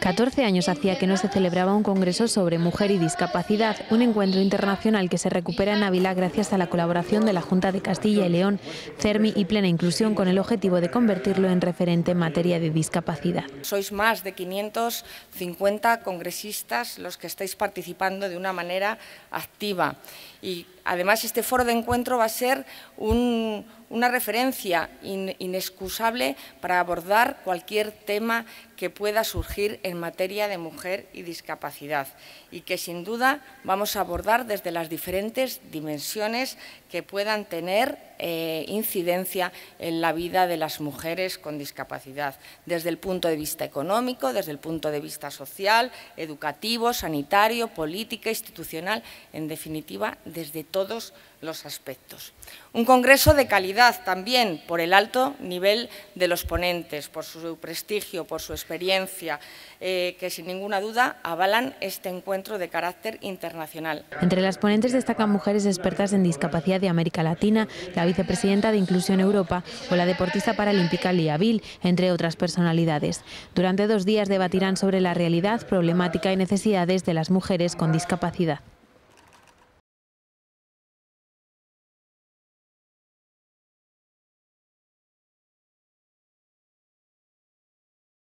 14 años hacía que no se celebraba un congreso sobre mujer y discapacidad, un encuentro internacional que se recupera en Ávila gracias a la colaboración de la Junta de Castilla y León, CERMI y Plena Inclusión, con el objetivo de convertirlo en referente en materia de discapacidad. Sois más de 550 congresistas los que estáis participando de una manera activa y además este foro de encuentro va a ser una referencia inexcusable para abordar cualquier tema que pueda surgir en materia de mujer y discapacidad y que sin duda vamos a abordar desde las diferentes dimensiones que puedan tener incidencia en la vida de las mujeres con discapacidad, desde el punto de vista económico, desde el punto de vista social, educativo, sanitario, política, institucional, en definitiva, desde todos los aspectos. Un congreso de calidad también por el alto nivel de los ponentes, por su prestigio, por su experiencia, que sin ninguna duda avalan este encuentro de carácter internacional. Entre las ponentes destacan mujeres expertas en discapacidad de América Latina, la vicepresidenta de Inclusión Europa o la deportista paralímpica Liabil, entre otras personalidades. Durante 2 días debatirán sobre la realidad, problemática y necesidades de las mujeres con discapacidad.